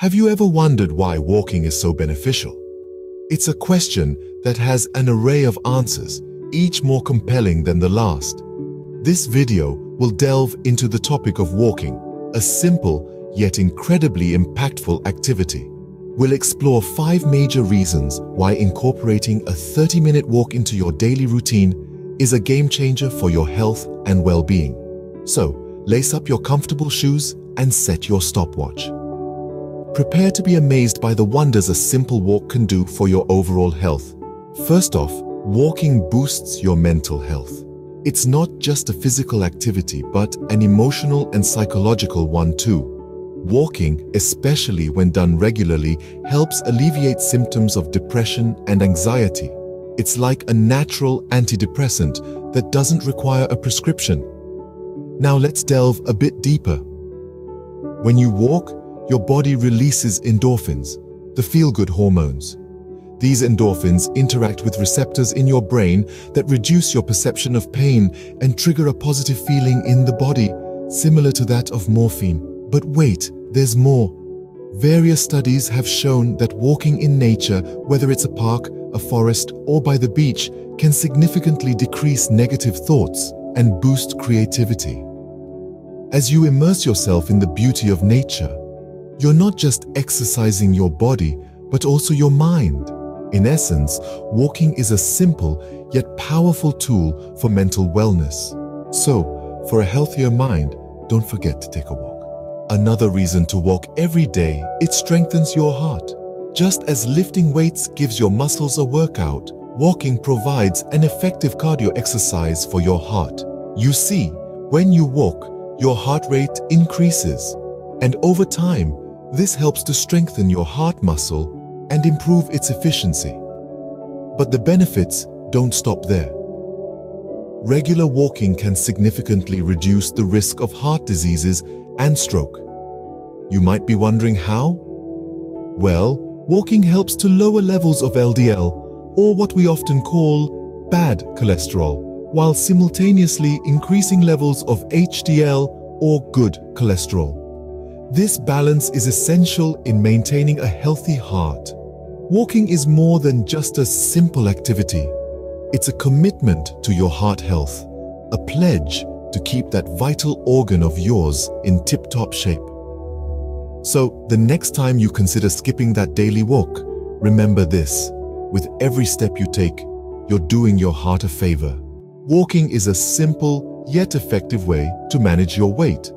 Have you ever wondered why walking is so beneficial? It's a question that has an array of answers, each more compelling than the last. This video will delve into the topic of walking, a simple yet incredibly impactful activity. We'll explore 5 major reasons why incorporating a 30-minute walk into your daily routine is a game changer for your health and well-being. So, lace up your comfortable shoes and set your stopwatch. Prepare to be amazed by the wonders a simple walk can do for your overall health. First off, walking boosts your mental health. It's not just a physical activity, but an emotional and psychological one too. Walking, especially when done regularly, helps alleviate symptoms of depression and anxiety. It's like a natural antidepressant that doesn't require a prescription. Now let's delve a bit deeper. When you walk, your body releases endorphins, the feel-good hormones. These endorphins interact with receptors in your brain that reduce your perception of pain and trigger a positive feeling in the body, similar to that of morphine. But wait, there's more. Various studies have shown that walking in nature, whether it's a park, a forest, or by the beach, can significantly decrease negative thoughts and boost creativity. As you immerse yourself in the beauty of nature, you're not just exercising your body, but also your mind. In essence, walking is a simple yet powerful tool for mental wellness. So, for a healthier mind, don't forget to take a walk. Another reason to walk every day, it strengthens your heart. Just as lifting weights gives your muscles a workout, walking provides an effective cardio exercise for your heart. You see, when you walk, your heart rate increases, and over time, this helps to strengthen your heart muscle and improve its efficiency. But the benefits don't stop there. Regular walking can significantly reduce the risk of heart diseases and stroke. You might be wondering how? Well, walking helps to lower levels of LDL, or what we often call bad cholesterol, while simultaneously increasing levels of HDL, or good cholesterol. This balance is essential in maintaining a healthy heart. Walking is more than just a simple activity. It's a commitment to your heart health, a pledge to keep that vital organ of yours in tip-top shape. So, the next time you consider skipping that daily walk, remember this: with every step you take, you're doing your heart a favor. Walking is a simple yet effective way to manage your weight.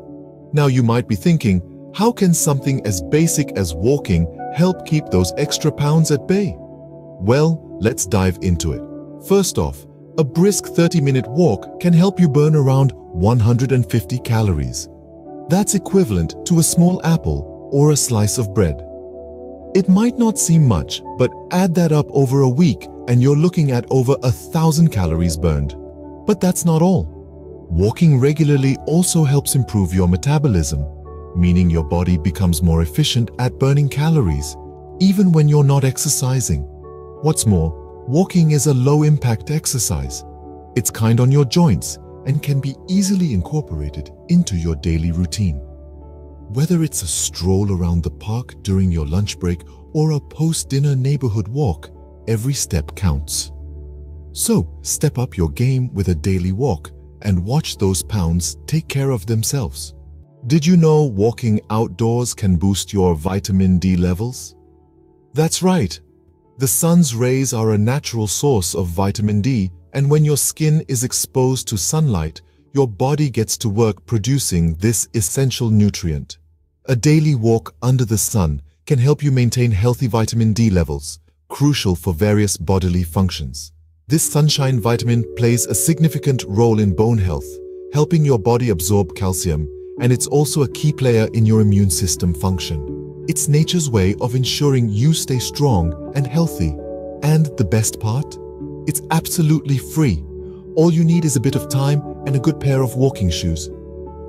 Now you might be thinking, how can something as basic as walking help keep those extra pounds at bay? Well, let's dive into it. First off, a brisk 30-minute walk can help you burn around 150 calories. That's equivalent to a small apple or a slice of bread. It might not seem much, but add that up over a week and you're looking at over 1,000 calories burned. But that's not all. Walking regularly also helps improve your metabolism, meaning your body becomes more efficient at burning calories, even when you're not exercising. What's more, walking is a low-impact exercise. It's kind on your joints and can be easily incorporated into your daily routine. Whether it's a stroll around the park during your lunch break or a post-dinner neighborhood walk, every step counts. So, step up your game with a daily walk and watch those pounds take care of themselves. Did you know walking outdoors can boost your vitamin D levels? That's right. The sun's rays are a natural source of vitamin D, and when your skin is exposed to sunlight, your body gets to work producing this essential nutrient. A daily walk under the sun can help you maintain healthy vitamin D levels, crucial for various bodily functions. This sunshine vitamin plays a significant role in bone health, helping your body absorb calcium, and it's also a key player in your immune system function. It's nature's way of ensuring you stay strong and healthy. And the best part? It's absolutely free. All you need is a bit of time and a good pair of walking shoes.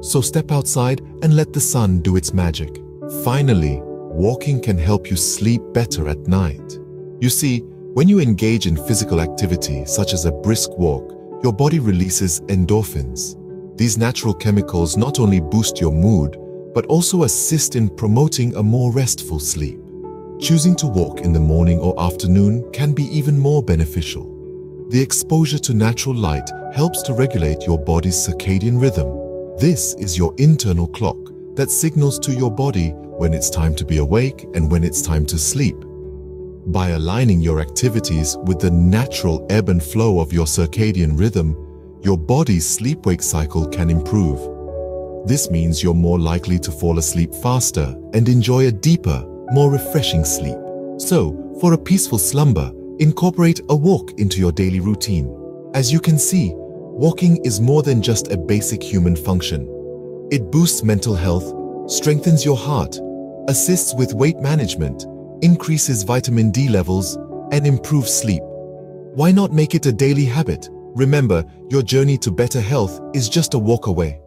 So step outside and let the sun do its magic. Finally, walking can help you sleep better at night. You see, when you engage in physical activity, such as a brisk walk, your body releases endorphins. These natural chemicals not only boost your mood, but also assist in promoting a more restful sleep. Choosing to walk in the morning or afternoon can be even more beneficial. The exposure to natural light helps to regulate your body's circadian rhythm. This is your internal clock that signals to your body when it's time to be awake and when it's time to sleep. By aligning your activities with the natural ebb and flow of your circadian rhythm, your body's sleep-wake cycle can improve. This means you're more likely to fall asleep faster and enjoy a deeper, more refreshing sleep. So, for a peaceful slumber, incorporate a walk into your daily routine. As you can see, walking is more than just a basic human function. It boosts mental health, strengthens your heart, assists with weight management, increases vitamin D levels, and improves sleep. Why not make it a daily habit? Remember, your journey to better health is just a walk away.